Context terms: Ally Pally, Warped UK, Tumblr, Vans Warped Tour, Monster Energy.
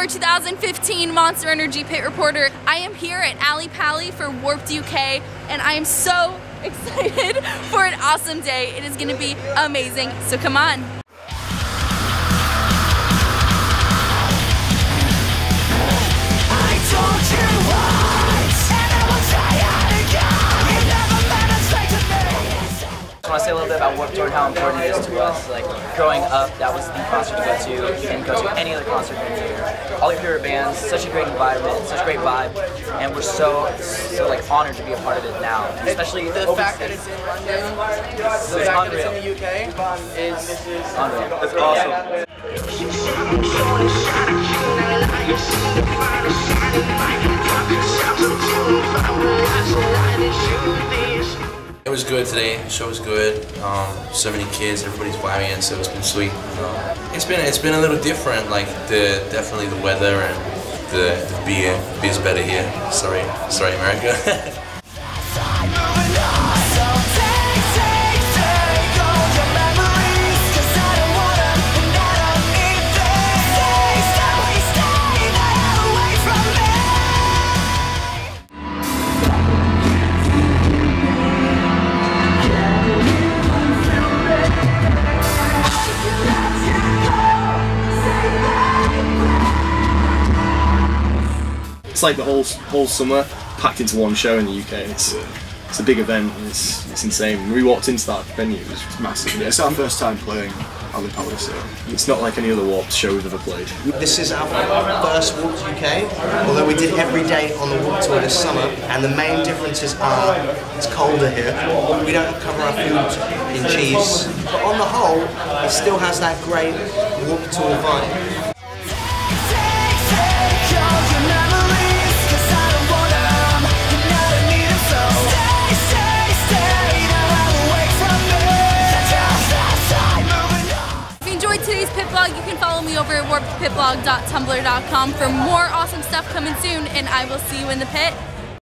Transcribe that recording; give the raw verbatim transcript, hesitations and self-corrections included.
October two thousand fifteen Monster Energy Pit Reporter. I am here at Ally Pally for Warped U K, and I am so excited for an awesome day. It is going to be amazing, so come on. I want to say a little bit about Warped Tour and how important it is to us. Like, growing up, that was the concert to go to. You didn't go to any other concert during the year. All your favorite bands, such a great environment, such a great vibe, and we're so, so like honored to be a part of it now. Especially the fact that it's in London, the fact that it's in the U K is unreal. It's awesome. It was good today. The show was good. Um, so many kids, everybody's vibing in, so it's been sweet. Um, it's been it's been a little different. Like the definitely the weather and the, the beer. Beer's better here. Sorry, sorry, America. It's like the whole whole summer packed into one show in the U K. It's uh, it's a big event. And it's it's insane. When we walked into that venue, it was massive. Yeah, it's our first time playing Ally Pally, so it's not like any other Warped show we've ever played. This is our first Warped U K. Although we did every day on the Warped Tour this summer, and the main differences are it's colder here. We don't cover our food in cheese, but on the whole, it still has that great Warped Tour vibe. You can follow me over at warped pit blog dot tumblr dot com for more awesome stuff coming soon, and I will see you in the pit.